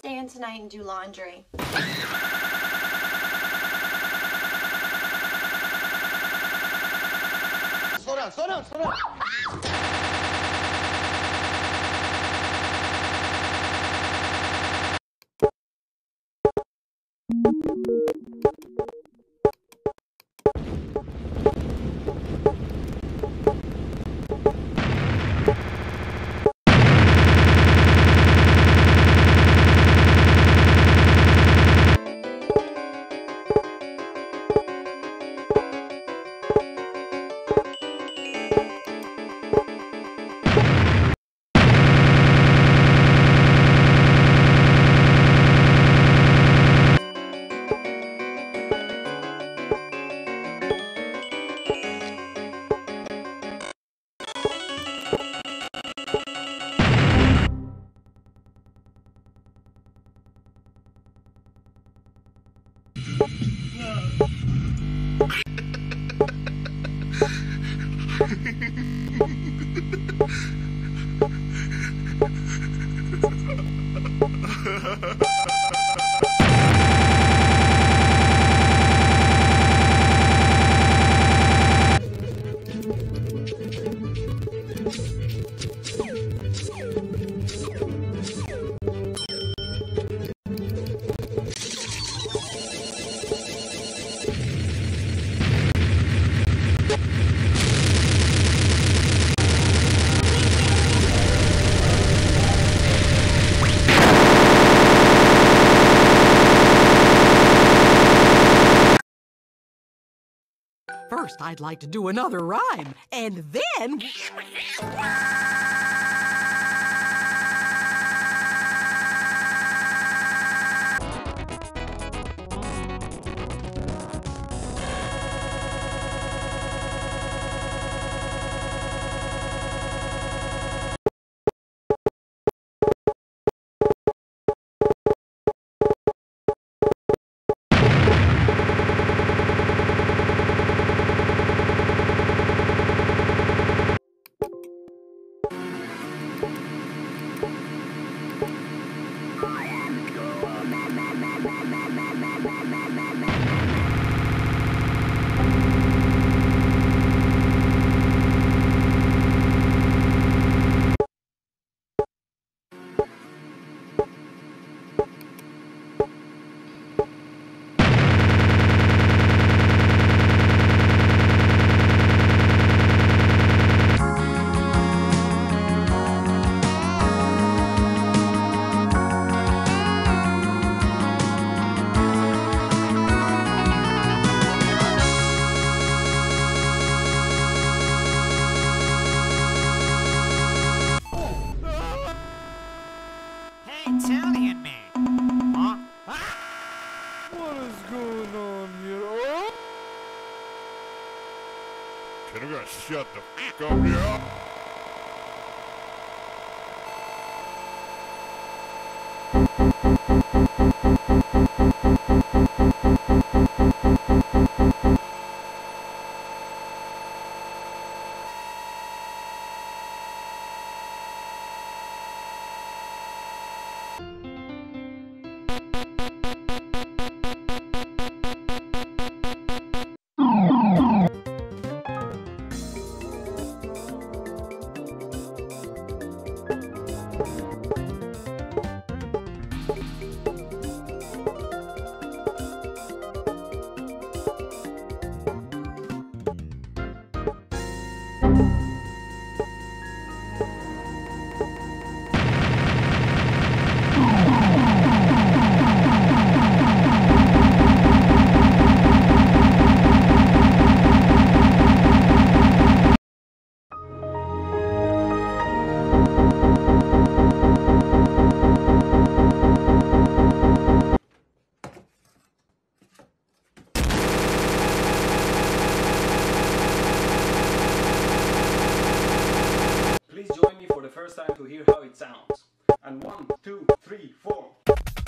stay in tonight and do laundry. Slow down, slow down, slow down. First, I'd like to do another rhyme, and then... Kid, I gotta shut the f*** up here. Sounds. And 1, 2, 3, 4.